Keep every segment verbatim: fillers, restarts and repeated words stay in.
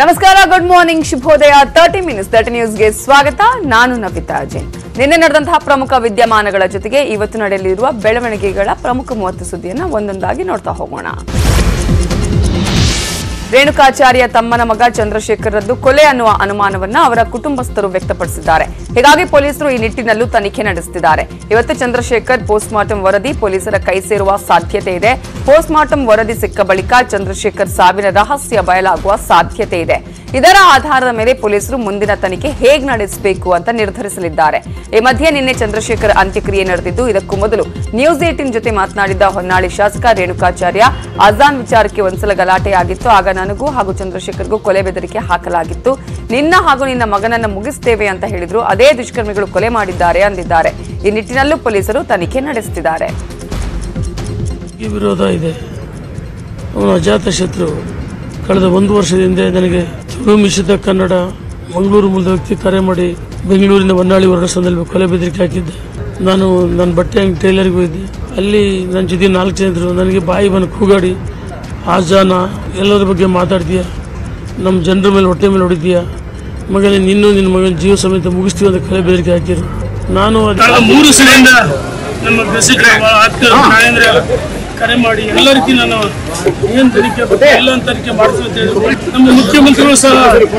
ನಮಸ್ಕಾರ good morning ಶುಭೋದಯ तीस ಮಿನಿಟ್ಸ್ तीस ನ್ಯೂಸ್ ಗೆ ಸ್ವಾಗತ ನಾನು ನವಿತಾ ಅಜಯ್ ನಿನ್ನೆ ನಡೆದಂತ ಪ್ರಮುಖ ವಿದ್ಯಮಾನಗಳ ಜೊತೆಗೆ ಇವತ್ತು ನಡೆಯಲಿರುವ ಬೆಳವಣಿಗೆಗಳ ಪ್ರಮುಖ ಮೂವತ್ತು ಸುದ್ದಿಯನ್ನು ಒಂದೊಂದಾಗಿ ನೋಡ್ತಾ ಹೋಗೋಣ ರೇಣುಕಾಚಾರ್ಯ ತಮ್ಮನ ಮಗ ಚಂದ್ರಶೇಖರರದ್ದು ಕೊಲೆ ಅನ್ನುವ ಅನುಮಾನವನ್ನು ಅವರ ಕುಟುಂಬಸ್ಥರು ವ್ಯಕ್ತಪಡಿಸಿದ್ದಾರೆ ಹೀಗಾಗಿ ಪೊಲೀಸರು ಈ ನಿಟ್ಟಿನಲ್ಲೂ ತನಿಖೆ ನಡೆಸುತ್ತಿದ್ದಾರೆ ಇವತ್ತು ಚಂದ್ರಶೇಖರ್ ಪೋಸ್ಟ್ಮಾರ್ಟಂ ವರದಿ ಪೊಲೀಸರ ಕೈ ಸೇರುವ ಸಾಧ್ಯತೆ ಇದೆ ಪೋಸ್ಟ್ಮಾರ್ಟಂ ವರದಿ ಸಿಕ್ಕ ಬಳಿಕ ಚಂದ್ರಶೇಖರ್ ಸಾವಿನ ರಹಸ್ಯ ಬಯಲಾಗುವ ಸಾಧ್ಯತೆ ಇದೆ ಇದರ ಆಧಾರದ ಮೇಲೆ ಪೊಲೀಸರು ಮುಂದಿನ ತನಿಖೆ ಹೇಗೆ ನಡೆಸಬೇಕು ಅಂತ ನಿರ್ಧರಿಸಲಿದ್ದಾರೆ ಈ ಮಧ್ಯೆ ನಿನ್ನೆ ಚಂದ್ರಶೇಖರ್ ಅಂತ್ಯಕ್ರಿಯೆ ನಡೆದಿದ್ದು ಇದಕ್ಕೂ ಮೊದಲು ನ್ಯೂಸ್ अठारह ಜೊತೆ ಮಾತನಾಡಿದ ಹೊನ್ನಾಳಿ ಶಾಸಕ ರೇಣುಕಾಚಾರ್ಯ ಅಜಾನ್ ವಿಚಾರಕ್ಕೆ ಒಂದಸಲ ಗಲಾಟೆಯಾಗಿತ್ತು ಆಗ ನನಗೂ ಹಾಗೂ ಚಂದ್ರಶೇಖರ್ಗೂ ಕೊಲೆ ಬೆದರಿಕೆ ಹಾಕಲಾಗಿತ್ತು ನಿನ್ನ ಹಾಗೂ ನಿನ್ನ ಮಗನನ್ನ ಮುಗಿಸ್ತೇವೆ ಅಂತ ಹೇಳಿದ್ರು ಅದೇ ದುಷ್ಕರ್ಮಿಗಳು ಕೊಲೆ ಮಾಡಿದ್ದಾರೆ ಅಂದಿದ್ದಾರೆ ಈ ನಿಟ್ಟಿನಲ್ಲೂ ಪೊಲೀಸರು ತನಿಖೆ ನಡೆಸುತ್ತಿದ್ದಾರೆ ಕಳೆದ ಒಂದು ವರ್ಷದಿಂದ ನನಗೆ ತುಳು ಮಿಶ್ರಿತ ಕನ್ನಡ ಮಂಗಳೂರು ಮೂಲದ ವ್ಯಕ್ತಿ ಕರೆ ಮಾಡಿ ಬೆಂಗಳೂರಿನ ಹೊನ್ನಾಳಿ ಹೊರಡ ಸಂದರ್ಭ ಕೊಲೆ ಬೆದರಿಕೆ ಹಾಕಿದ್ದೆ. ನಾನು ನನ್ನ ಬಟ್ಟೆ ಅಂಗಡಿ ಟೈಲರ್ಗೆ ಹೋಗಿದ್ದೆ. ಅಲ್ಲಿ ನನ್ನ ಜೊತೆ ನಾಲ್ಕು ಜನ ಇದ್ರು. ನನಗೆ ಬಾಯಿ ಬಂದು ಕೂಗಾಡಿ ಆ ಜನ ಎಲ್ಲರ ಬಗ್ಗೆ ಮಾತಾಡ್ತೀಯ, ನಮ್ಮ ಜನರ ಮೇಲೆ ಹೊಟ್ಟೆ ಮೇಲೆ ಹೊಡಿತೀಯ, ಮಗನೇ ನಿನ್ನೂ ನಿನ್ನ ಮಗನ ಜೀವ ಸಮೇತ ಮುಗಿಸ್ತೀವಿ ಅಂತ ಕೊಲೆ ಬೆದರಿಕೆ ಹಾಕಿದ್ರು. ನಾನು ಮೂರು ಸಿಲಿಂಡರ್ ನಮ್ಮ ಕರೆ ಮಾಡಿ ಎಲ್ಲ ರೀತಿ ನಾನು ಏನು ತನಿಖೆ ಎಲ್ಲ ತನಿಖೆ ಮಾಡಿಸ್ತೀವಿ ಅಂತ ಹೇಳಿದ್ರು. ನಮಗೆ ಮುಖ್ಯಮಂತ್ರಿಗಳು ಸಹ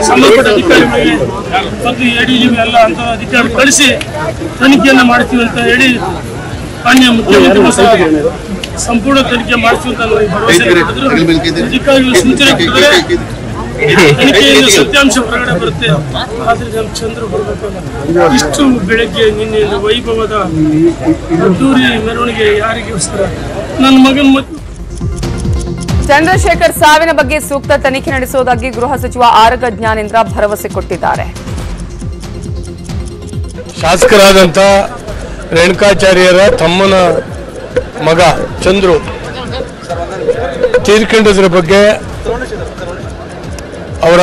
ಸಂಬಂಧಪಟ್ಟ ಅಧಿಕಾರಿಗಳಿಗೆ ಮತ್ತು ಎ ಡಿ ಜಿ ಎಲ್ಲ ಅಂತ ಅಧಿಕಾರಿ ಕಳಿಸಿ ತನಿಖೆಯನ್ನು ಮಾಡ್ತೀವಿ ಅಂತ ಹೇಳಿ ಮಾನ್ಯ ಮುಖ್ಯಮಂತ್ರಿಗಳು ಸಹ ಸಂಪೂರ್ಣ ತನಿಖೆ ಮಾಡಿಸ್ತೀವಿ ಅಂತ ಭರವಸೆ ಅಧಿಕಾರಿಗಳು ಸೂಚನೆ ಕೊಟ್ಟರೆ ತನಿಖೆಯಲ್ಲಿ ಸತ್ಯಾಂಶ ಹೊರಗಡೆ ಬರುತ್ತೆ. ಆದರೆ ನಮ್ಮ ಚಂದ್ರ ಬರಬೇಕಲ್ಲ. ಇಷ್ಟು ಬೆಳಗ್ಗೆ ನಿನ್ನೆ ವೈಭವದ ಅದ್ದೂರಿ ಮೆರವಣಿಗೆ ಯಾರಿಗೋಸ್ಕರ? ನನ್ನ ಮಗನ ಮತ್ತು ಚಂದ್ರಶೇಖರ್ ಸಾವಿನ ಬಗ್ಗೆ ಸೂಕ್ತ ತನಿಖೆ ನಡೆಸುವುದಾಗಿ ಗೃಹ ಸಚಿವ ಆರಗ ಜ್ಞಾನೇಂದ್ರ ಭರವಸೆ ಕೊಟ್ಟಿದ್ದಾರೆ. ಶಾಸಕರಾದಂಥ ರೇಣುಕಾಚಾರ್ಯರ ತಮ್ಮನ ಮಗ ಚಂದ್ರು ತೀರ್ಕೊಂಡಿದ್ರ ಬಗ್ಗೆ ಅವರ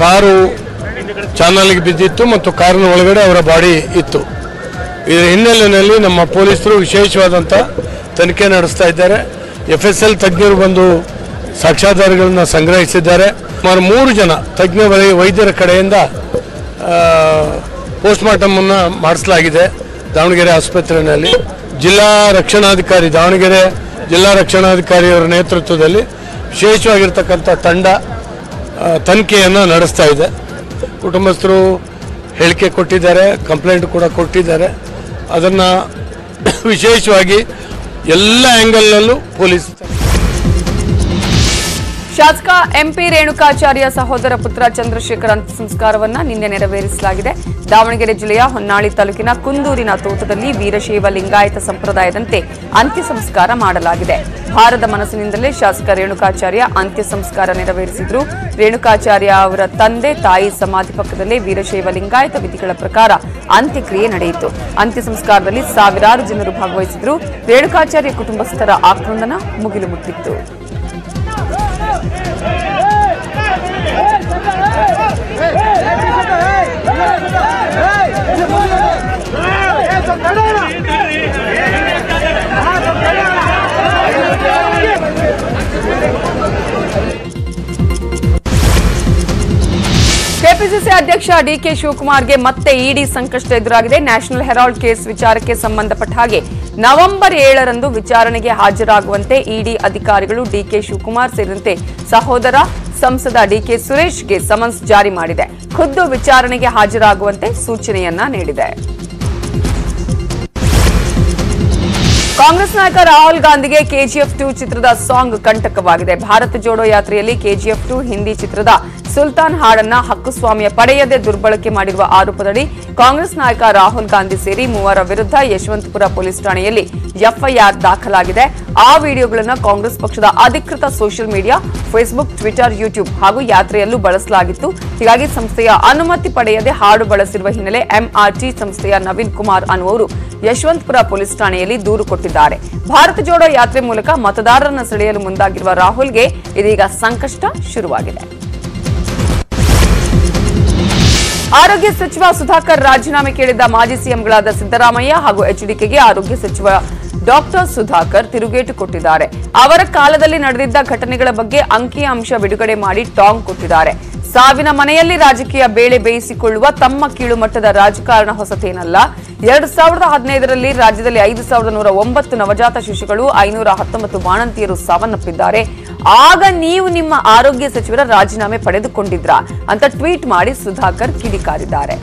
ಕಾರು ಚಾನಲ್ಗೆ ಬಿದ್ದಿತ್ತು ಮತ್ತು ಕಾರಿನ ಒಳಗಡೆ ಅವರ ಬಾಡಿ ಇತ್ತು. ಇದರ ಹಿನ್ನೆಲೆಯಲ್ಲಿ ನಮ್ಮ ಪೊಲೀಸರು ವಿಶೇಷವಾದಂಥ ತನಿಖೆ ನಡೆಸ್ತಾ ಇದ್ದಾರೆ. ಎಫ್ ಎಸ್ ಎಲ್ ತಜ್ಞರು ಬಂದು ಸಾಕ್ಷ್ಯಾಧಾರಗಳನ್ನು ಸಂಗ್ರಹಿಸಿದ್ದಾರೆ. ಸುಮಾರು ಮೂರು ಜನ ತಜ್ಞ ವೈದ್ಯರ ಕಡೆಯಿಂದ ಪೋಸ್ಟ್ಮಾರ್ಟಮನ್ನು ಮಾಡಿಸಲಾಗಿದೆ ದಾವಣಗೆರೆ ಆಸ್ಪತ್ರೆಯಲ್ಲಿ. ಜಿಲ್ಲಾ ರಕ್ಷಣಾಧಿಕಾರಿ ದಾವಣಗೆರೆ ಜಿಲ್ಲಾ ರಕ್ಷಣಾಧಿಕಾರಿಯವರ ನೇತೃತ್ವದಲ್ಲಿ ವಿಶೇಷವಾಗಿರ್ತಕ್ಕಂಥ ತಂಡ ತನಿಖೆಯನ್ನು ನಡೆಸ್ತಾ ಇದೆ. ಕುಟುಂಬಸ್ಥರು ಹೇಳಿಕೆ ಕೊಟ್ಟಿದ್ದಾರೆ, ಕಂಪ್ಲೇಂಟ್ ಕೂಡ ಕೊಟ್ಟಿದ್ದಾರೆ. ಅದನ್ನು ವಿಶೇಷವಾಗಿ ಎಲ್ಲ ಆ್ಯಂಗಲ್ನಲ್ಲೂ ಪೊಲೀಸ್. ಶಾಸಕ ಎಂಪಿ ರೇಣುಕಾಚಾರ್ಯ ಸಹೋದರ ಪುತ್ರ ಚಂದ್ರಶೇಖರ್ ಅಂತ್ಯ ಸಂಸ್ಕಾರವನ್ನು ನಿನ್ನೆ ನೆರವೇರಿಸಲಾಗಿದೆ. ದಾವಣಗೆರೆ ಜಿಲ್ಲೆಯ ಹೊನ್ನಾಳಿ ತಾಲೂಕಿನ ಕುಂದೂರಿನ ತೋಟದಲ್ಲಿ ವೀರಶೈವ ಲಿಂಗಾಯತ ಸಂಪ್ರದಾಯದಂತೆ ಅಂತ್ಯ ಸಂಸ್ಕಾರ ಮಾಡಲಾಗಿದೆ. ಭಾರದ ಮನಸ್ಸಿನಿಂದಲೇ ಶಾಸಕ ರೇಣುಕಾಚಾರ್ಯ ಅಂತ್ಯ ಸಂಸ್ಕಾರ ನೆರವೇರಿಸಿದ್ರು. ರೇಣುಕಾಚಾರ್ಯ ಅವರ ತಂದೆ ತಾಯಿ ಸಮಾಧಿ ಪಕ್ಕದಲ್ಲೇ ವೀರಶೈವ ಲಿಂಗಾಯತ ವಿಧಿಗಳ ಪ್ರಕಾರ ಅಂತ್ಯಕ್ರಿಯೆ ನಡೆಯಿತು. ಅಂತ್ಯ ಸಂಸ್ಕಾರದಲ್ಲಿ ಸಾವಿರಾರು ಜನರು ಭಾಗವಹಿಸಿದ್ರು. ರೇಣುಕಾಚಾರ್ಯ ಕುಟುಂಬಸ್ಥರ ಆಕ್ರಂದನ ಮುಗಿಲು ಮುಟ್ಟಿತ್ತು. ಕೆಪಿಸಿಸಿ ಅಧ್ಯಕ್ಷ ಡಿಕೆ ಶಿವಕುಮಾರ್ಗೆ ಮತ್ತೆ ಇಡಿ ಸಂಕಷ್ಟ ಎದುರಾಗಿದೆ. ನ್ಯಾಷನಲ್ ಹೆರಾಲ್ಡ್ ಕೇಸ್ ವಿಚಾರಕ್ಕೆ ಸಂಬಂಧಪಟ್ಟ ಹಾಗೆ ನವೆಂಬರ್ ಏಳರಂದು ವಿಚಾರಣೆಗೆ ಹಾಜರಾಗುವಂತೆ ಇಡಿ ಅಧಿಕಾರಿಗಳು ಡಿಕೆ ಶಿವಕುಮಾರ್ ಸೇರಿದಂತೆ ಸಹೋದರ ಸಂಸದ ಡಿಕೆ ಸುರೇಶ್ಗೆ ಸಮನ್ಸ್ ಜಾರಿ ಮಾಡಿದೆ. ಖುದ್ದು ವಿಚಾರಣೆಗೆ ಹಾಜರಾಗುವಂತೆ ಸೂಚನೆಯನ್ನ ನೀಡಿದೆ. ಕಾಂಗ್ರೆಸ್ ನಾಯಕ ರಾಹುಲ್ ಗಾಂಧಿಗೆ ಕೆಜಿಎಫ್ ಟು ಚಿತ್ರದ ಸಾಂಗ್ ಕಂಟಕವಾಗಿದೆ. ಭಾರತ ಜೋಡೋ ಯಾತ್ರೆಯಲ್ಲಿ ಕೆಜಿಎಫ್ ಟು ಹಿಂದಿ ಚಿತ್ರದ ಸುಲ್ತಾನ್ ಹಾಡನ್ನ ಹಕ್ಕುಸ್ವಾಮ್ಯ ಪಡೆಯದೆ ದುರ್ಬಳಕೆ ಮಾಡಿರುವ ಆರೋಪದಡಿ ಕಾಂಗ್ರೆಸ್ ನಾಯಕ ರಾಹುಲ್ ಗಾಂಧಿ ಸೇರಿ ಮೂವರ ವಿರುದ್ಧ ಯಶವಂತಪುರ ಪೊಲೀಸ್ ಠಾಣೆಯಲ್ಲಿ ಎಫ್ಐಆರ್ ದಾಖಲಾಗಿದೆ. ಆ ವಿಡಿಯೋಗಳನ್ನು ಕಾಂಗ್ರೆಸ್ ಪಕ್ಷದ ಅಧಿಕೃತ social media Facebook Twitter YouTube ಹಾಗೂ ಯಾತ್ರೆಯಲ್ಲೂ ಬಳಸಲಾಗಿತ್ತು. ಹೀಗಾಗಿ ಸಂಸ್ಥೆಯ ಅನುಮತಿ ಪಡೆಯದೆ ಹಾಡು ಬಳಸಿರುವ ಹಿನ್ನೆಲೆ ಎಂಆರ್ಟಿ ಸಂಸ್ಥೆಯ ನವೀನ್ ಕುಮಾರ್ ಅನ್ನುವರು ಯಶವಂತಪುರ ಪೊಲೀಸ್ ಠಾಣೆಯಲ್ಲಿ ದೂರು ಕೊಟ್ಟಿದ್ದಾರೆ. ಭಾರತ ಜೋಡೋ ಯಾತ್ರೆ ಮೂಲಕ ಮತದಾರರನ್ನು ಸೆಳೆಯಲು ಮುಂದಾಗಿರುವ ರಾಹುಲ್ಗೆ ಇದೀಗ ಸಂಕಷ್ಟ ಶುರುವಾಗಿದೆ. ಆರೋಗ್ಯ ಸಚಿವ ಸುಧಾಕರ್ ರಾಜೀನಾಮೆ ಕೇಳಿದ್ದ ಮಾಜಿ ಸಿಎಂಗಳಾದ ಸಿದ್ದರಾಮಯ್ಯ ಹಾಗೂ ಎಚ್ಡಿಕೆಗೆ ಆರೋಗ್ಯ ಸಚಿವ ಡಾಕ್ಟರ್ ಸುಧಾಕರ್ ತಿರುಗೇಟು ಕೊಟ್ಟಿದ್ದಾರೆ. ಅವರ ಕಾಲದಲ್ಲಿ ನಡೆದಿದ್ದ ಘಟನೆಗಳ ಬಗ್ಗೆ ಅಂಕಿ ಅಂಶ ಬಿಡುಗಡೆ ಮಾಡಿ ಟಾಂಗ್ ಕೊಟ್ಟಿದ್ದಾರೆ. ಸಾವಿನ ಮನೆಯಲ್ಲಿ ರಾಜಕೀಯ ಬೇಳೆ ಬೇಯಿಸಿಕೊಳ್ಳುವ ತಮ್ಮ ಕೀಳುಮಟ್ಟದ ರಾಜಕಾರಣ ಹೊಸತೇನಲ್ಲ. ಎರಡ್ ಸಾವಿರದ ಹದಿನೈದರಲ್ಲಿ ರಾಜ್ಯದಲ್ಲಿ ಐದು ಸಾವಿರದ ನೂರ ಒಂಬತ್ತು ನವಜಾತ ಶಿಶುಗಳು ಐನೂರ ಹತ್ತೊಂಬತ್ತು ಬಾಣಂತಿಯರು ಸಾವನ್ನಪ್ಪಿದ್ದಾರೆ. ಆಗ ನೀವು ನಿಮ್ಮ ಆರೋಗ್ಯ ಸಚಿವರ ರಾಜೀನಾಮೆ ಪಡೆದುಕೊಂಡಿದ್ರಾ ಅಂತ ಟ್ವೀಟ್ ಮಾಡಿ ಸುಧಾಕರ್ ಕಿಡಿಕಾರಿದ್ದಾರೆ.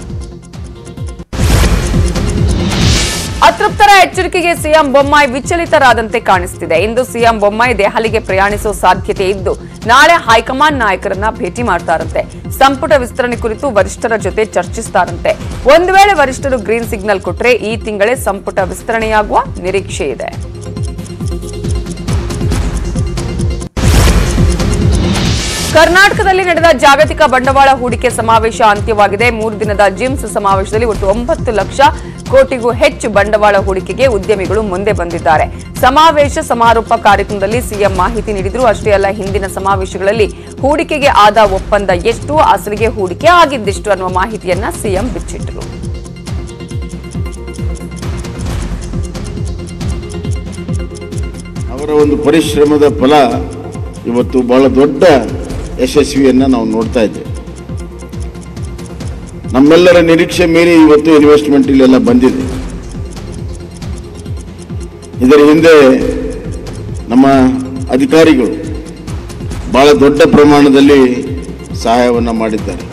ಅತೃಪ್ತರ ಎಚ್ಚರಿಕೆಗೆ ಸಿಎಂ ಬೊಮ್ಮಾಯಿ ವಿಚಲಿತರಾದಂತೆ ಕಾಣಿಸುತ್ತಿದೆ. ಇಂದು ಸಿಎಂ ಬೊಮ್ಮಾಯಿ ದೆಹಲಿಗೆ ಪ್ರಯಾಣಿಸುವ ಸಾಧ್ಯತೆ ಇದ್ದು ನಾಳೆ ಹೈಕಮಾಂಡ್ ನಾಯಕರನ್ನ ಭೇಟಿ ಮಾಡ್ತಾರಂತೆ. ಸಂಪುಟ ವಿಸ್ತರಣೆ ಕುರಿತು ವರಿಷ್ಠರ ಜೊತೆ ಚರ್ಚಿಸ್ತಾರಂತೆ. ಒಂದು ವೇಳೆ ವರಿಷ್ಠರು ಗ್ರೀನ್ ಸಿಗ್ನಲ್ ಕೊಟ್ಟರೆ ಈ ತಿಂಗಳೇ ಸಂಪುಟ ವಿಸ್ತರಣೆಯಾಗುವ ನಿರೀಕ್ಷೆ ಇದೆ. ಕರ್ನಾಟಕದಲ್ಲಿ ನಡೆದ ಜಾಗತಿಕ ಬಂಡವಾಳ ಹೂಡಿಕೆ ಸಮಾವೇಶ ಅಂತ್ಯವಾಗಿದೆ. ಮೂರು ದಿನದ ಜಿಮ್ಸ್ ಸಮಾವೇಶದಲ್ಲಿ ಒಟ್ಟು ಒಂಬತ್ತು ಲಕ್ಷ ಕೋಟಿಗೂ ಹೆಚ್ಚು ಬಂಡವಾಳ ಹೂಡಿಕೆಗೆ ಉದ್ಯಮಿಗಳು ಮುಂದೆ ಬಂದಿದ್ದಾರೆ. ಸಮಾವೇಶ ಸಮಾರೋಪ ಕಾರ್ಯಕ್ರಮದಲ್ಲಿ ಸಿಎಂ ಮಾಹಿತಿ ನೀಡಿದ್ರು. ಅಷ್ಟೇ ಅಲ್ಲ, ಹಿಂದಿನ ಸಮಾವೇಶಗಳಲ್ಲಿ ಹೂಡಿಕೆಗೆ ಆದ ಒಪ್ಪಂದ ಎಷ್ಟು, ಅಸಲಿಗೆ ಹೂಡಿಕೆ ಆಗಿದ್ದೆಷ್ಟು ಅನ್ನುವ ಮಾಹಿತಿಯನ್ನ ಸಿಎಂ ಬಿಚ್ಚಿಟ್ಟರು. ಅವರ ಒಂದು ಪರಿಶ್ರಮದ ಫಲ ಇವತ್ತು ಬಹಳ ದೊಡ್ಡ ಯಶಸ್ವಿಯನ್ನು ನಾವು ನೋಡ್ತಾ ಇದ್ದೇವೆ. ನಮ್ಮೆಲ್ಲರ ನಿರೀಕ್ಷೆ ಮೀರಿ ಇವತ್ತು ಇನ್ವೆಸ್ಟ್ಮೆಂಟ್ ಇಲ್ಲೆಲ್ಲ ಬಂದಿದೆ. ಇದರ ಹಿಂದೆ ನಮ್ಮ ಅಧಿಕಾರಿಗಳು ಬಹಳ ದೊಡ್ಡ ಪ್ರಮಾಣದಲ್ಲಿ ಸಹಾಯವನ್ನು ಮಾಡಿದ್ದಾರೆ.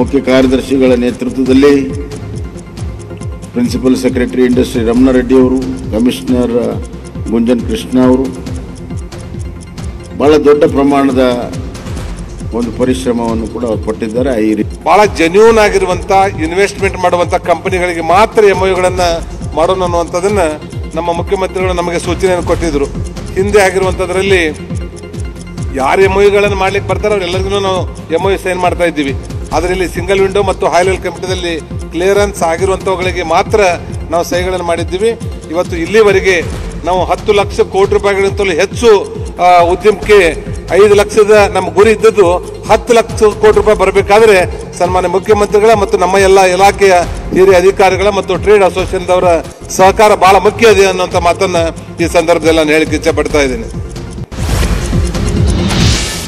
ಮುಖ್ಯ ಕಾರ್ಯದರ್ಶಿಗಳ ನೇತೃತ್ವದಲ್ಲಿ ಪ್ರಿನ್ಸಿಪಲ್ ಸೆಕ್ರೆಟರಿ ಇಂಡಸ್ಟ್ರಿ ರಮಣಾರೆಡ್ಡಿ ಅವರು, ಕಮಿಷನರ್ ಗುಂಜನ್ ಕೃಷ್ಣ ಅವರು ಬಹಳ ದೊಡ್ಡ ಪ್ರಮಾಣದ ಒಂದು ಪರಿಶ್ರಮವನ್ನು ಕೂಡ ಕೊಟ್ಟಿದ್ದಾರೆ. ಈ ರೀತಿ ಬಹಳ ಜೆನ್ಯೂನ್ ಆಗಿರುವಂಥ ಇನ್ವೆಸ್ಟ್ಮೆಂಟ್ ಮಾಡುವಂಥ ಕಂಪನಿಗಳಿಗೆ ಮಾತ್ರ ಎಮ್ಒಯುಗಳನ್ನು ಮಾಡೋಣ ಅನ್ನುವಂಥದ್ದನ್ನು ನಮ್ಮ ಮುಖ್ಯಮಂತ್ರಿಗಳು ನಮಗೆ ಸೂಚನೆಯನ್ನು ಕೊಟ್ಟಿದ್ದರು. ಹಿಂದೆ ಆಗಿರುವಂಥದ್ರಲ್ಲಿ ಯಾರು ಎಮ್ಒಯುಗಳನ್ನು ಮಾಡ್ಲಿಕ್ಕೆ ಬರ್ತಾರೆ ಅವರೆಲ್ಲರಿಗೂ ನಾವು ಎಮ್ಒಯು ಸೈನ್ ಮಾಡ್ತಾ ಇದ್ದೀವಿ. ಅದರಲ್ಲಿ ಸಿಂಗಲ್ ವಿಂಡೋ ಮತ್ತು ಹೈ ಲೆವೆಲ್ ಕಂಪನಿದಲ್ಲಿ ಕ್ಲಿಯರೆನ್ಸ್ ಆಗಿರುವಂಥವುಗಳಿಗೆ ಮಾತ್ರ ನಾವು ಸಹಿಗಳನ್ನು ಮಾಡಿದ್ದೀವಿ. ಇವತ್ತು ಇಲ್ಲಿವರೆಗೆ ನಾವು ಹತ್ತು ಲಕ್ಷ ಕೋಟಿ ರೂಪಾಯಿಗಳಿಗಿಂತಲೂ ಹೆಚ್ಚು ಉದ್ಯಮಕ್ಕೆ ಐದು ಲಕ್ಷದ ನಮ್ಮ ಗುರಿ ಇದ್ದದ್ದು ಹತ್ತು ಲಕ್ಷ ಕೋಟಿ ರೂಪಾಯಿ ಬರಬೇಕಾದ್ರೆ ಸನ್ಮಾನ್ಯ ಮುಖ್ಯಮಂತ್ರಿಗಳ ಮತ್ತು ನಮ್ಮ ಎಲ್ಲ ಇಲಾಖೆಯ ಹಿರಿಯ ಅಧಿಕಾರಿಗಳ ಮತ್ತು ಟ್ರೇಡ್ ಅಸೋಸಿಯೇಷನ್ದವರ ಸಹಕಾರ ಬಹಳ ಮುಖ್ಯ ಇದೆ ಅನ್ನುವಂಥ ಮಾತನ್ನು ಈ ಸಂದರ್ಭದಲ್ಲಿ ನಾನು ಹೇಳಿಕೆ ಇಚ್ಛೆ ಪಡ್ತಾ ಇದ್ದೀನಿ.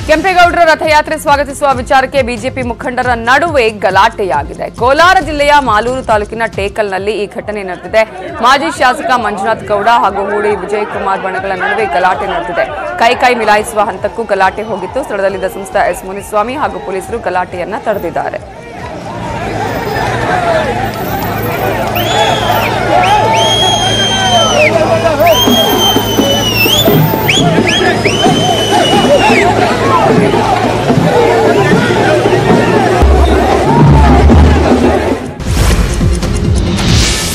ಕೆಂಪೇಗೌಡರ ರಥಯಾತ್ರೆ ಸ್ವಾಗತಿಸುವ ವಿಚಾರಕ್ಕೆ ಬಿಜೆಪಿ ಮುಖಂಡರ ನಡುವೆ ಗಲಾಟೆಯಾಗಿದೆ. ಕೋಲಾರ ಜಿಲ್ಲೆಯ ಮಾಲೂರು ತಾಲೂಕಿನ ಟೇಕಲ್ನಲ್ಲಿ ಈ ಘಟನೆ ನಡೆದಿದೆ. ಮಾಜಿ ಶಾಸಕ ಮಂಜುನಾಥ್ ಗೌಡ ಹಾಗೂ ಹೂಡಿ ವಿಜಯಕುಮಾರ್ ಬಣಗಳ ನಡುವೆ ಗಲಾಟೆ ನಡೆದಿದೆ. ಕೈಕೈ ಮಿಲಾಯಿಸುವ ಹಂತಕ್ಕೂ ಗಲಾಟೆ ಹೋಗಿತ್ತು. ಸ್ಥಳದಲ್ಲಿದ್ದ ಸಂಸದ ಎಸ್ ಮುನಿಸ್ವಾಮಿ ಹಾಗೂ ಪೊಲೀಸರು ಗಲಾಟೆಯನ್ನ ತಡೆದಿದ್ದಾರೆ.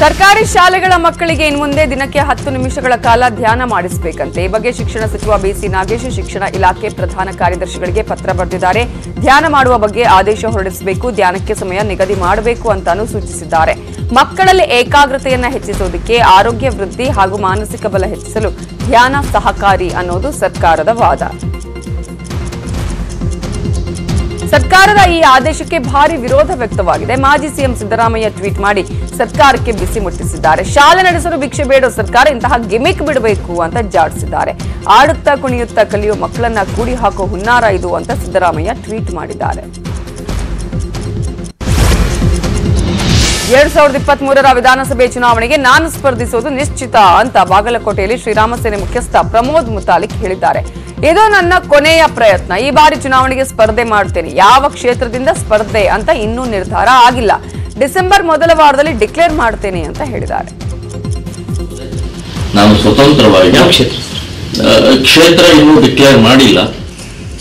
ಸರ್ಕಾರಿ ಶಾಲೆಗಳ ಮಕ್ಕಳಿಗೆ ಇನ್ಮುಂದೆ ದಿನಕ್ಕೆ ಹತ್ತು ನಿಮಿಷಗಳ ಕಾಲ ಧ್ಯಾನ ಮಾಡಿಸಬೇಕಂತೆ. ಈ ಬಗ್ಗೆ ಶಿಕ್ಷಣ ಸಚಿವ ಬಿಸಿ ನಾಗೇಶ್ ಶಿಕ್ಷಣ ಇಲಾಖೆ ಪ್ರಧಾನ ಕಾರ್ಯದರ್ಶಿಗಳಿಗೆ ಪತ್ರ ಬರೆದಿದ್ದಾರೆ. ಧ್ಯಾನ ಮಾಡುವ ಬಗ್ಗೆ ಆದೇಶ ಹೊರಡಿಸಬೇಕು, ಧ್ಯಾನಕ್ಕೆ ಸಮಯ ನಿಗದಿ ಮಾಡಬೇಕು ಅಂತಾನು ಸೂಚಿಸಿದ್ದಾರೆ. ಮಕ್ಕಳಲ್ಲಿ ಏಕಾಗ್ರತೆಯನ್ನು ಹೆಚ್ಚಿಸೋದಕ್ಕೆ, ಆರೋಗ್ಯ ವೃದ್ಧಿ ಹಾಗೂ ಮಾನಸಿಕ ಬಲ ಹೆಚ್ಚಿಸಲು ಧ್ಯಾನ ಸಹಕಾರಿ ಅನ್ನೋದು ಸರ್ಕಾರದ ವಾದ. ಸರ್ಕಾರದ ಈ ಆದೇಶಕ್ಕೆ ಭಾರಿ ವಿರೋಧ ವ್ಯಕ್ತವಾಗಿದೆ. ಮಾಜಿ ಸಿಎಂ ಸಿದ್ದರಾಮಯ್ಯ ಟ್ವೀಟ್ ಮಾಡಿ ಸರ್ಕಾರಕ್ಕೆ ಬಿಸಿ ಮುಟ್ಟಿಸಿದ್ದಾರೆ. ಶಾಲೆ ನಡೆಸಲು ಭಿಕ್ಷೆ ಬೇಡೋ ಸರ್ಕಾರ ಇಂತಹ ಗಿಮಿಕ್ ಬಿಡಬೇಕು ಅಂತ ಜಾಡಿಸಿದ್ದಾರೆ. ಆಡುತ್ತಾ ಕುಣಿಯುತ್ತಾ ಕಲಿಯೋ ಮಕ್ಕಳನ್ನ ಕೂಡಿ ಹಾಕೋ ಹುನ್ನಾರ ಇದು ಅಂತ ಸಿದ್ದರಾಮಯ್ಯ ಟ್ವೀಟ್ ಮಾಡಿದ್ದಾರೆ. ಎರಡ್ ಸಾವಿರದ ಇಪ್ಪತ್ತ್ ಮೂರರ ವಿಧಾನಸಭೆ ಚುನಾವಣೆಗೆ ನಾನು ಸ್ಪರ್ಧಿಸೋದು ನಿಶ್ಚಿತ ಅಂತ ಬಾಗಲಕೋಟೆಯಲ್ಲಿ ಶ್ರೀರಾಮ ಸೇನೆ ಮುಖ್ಯಸ್ಥ ಪ್ರಮೋದ್ ಮುತಾಲಿಕ್ ಹೇಳಿದ್ದಾರೆ. ಇದು ನನ್ನ ಕೊನೆಯ ಪ್ರಯತ್ನ, ಈ ಬಾರಿ ಚುನಾವಣೆಗೆ ಸ್ಪರ್ಧೆ ಮಾಡ್ತೇನೆ. ಯಾವ ಕ್ಷೇತ್ರದಿಂದ ಸ್ಪರ್ಧೆ ಅಂತ ಇನ್ನೂ ನಿರ್ಧಾರ ಆಗಿಲ್ಲ. ಡಿಸೆಂಬರ್ ಮೊದಲ ವಾರದಲ್ಲಿ ಡಿಕ್ಲೇರ್ ಮಾಡ್ತೇನೆ ಅಂತ ಹೇಳಿದ್ದಾರೆ. ನಾನು ಸ್ವತಂತ್ರವಾಗಿ ಕ್ಷೇತ್ರ ಇನ್ನೂ ಡಿಕ್ಲೇರ್ ಮಾಡಿಲ್ಲ.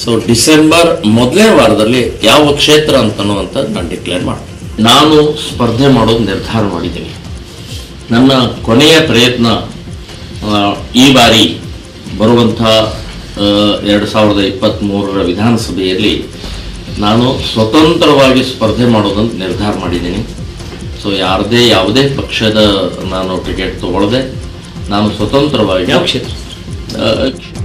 ಸೊ ಡಿಸೆಂಬರ್ ಮೊದಲನೇ ವಾರದಲ್ಲಿ ಯಾವ ಕ್ಷೇತ್ರ ಅಂತನ್ನುವಂಥದ್ದು ನಾನು ಡಿಕ್ಲೇರ್ ಮಾಡ್ತೇನೆ. ನಾನು ಸ್ಪರ್ಧೆ ಮಾಡೋದು ನಿರ್ಧಾರ ಮಾಡಿದ್ದೀನಿ. ನನ್ನ ಕೊನೆಯ ಪ್ರಯತ್ನ ಈ ಬಾರಿ ಬರುವಂಥ ಎರಡು ಸಾವಿರದ ಇಪ್ಪತ್ತ್ ಮೂರರ ವಿಧಾನಸಭೆಯಲ್ಲಿ ನಾನು ಸ್ವತಂತ್ರವಾಗಿ ಸ್ಪರ್ಧೆ ಮಾಡೋದಂತ ನಿರ್ಧಾರ ಮಾಡಿದ್ದೀನಿ. ಸೊ ಯಾರದೇ ಯಾವುದೇ ಪಕ್ಷದ ನಾನು ಟಿಕೆಟ್ ತೊಗೊಳ್ಳದೆ ನಾನು ಸ್ವತಂತ್ರವಾಗಿ ಕ್ಷೇತ್ರ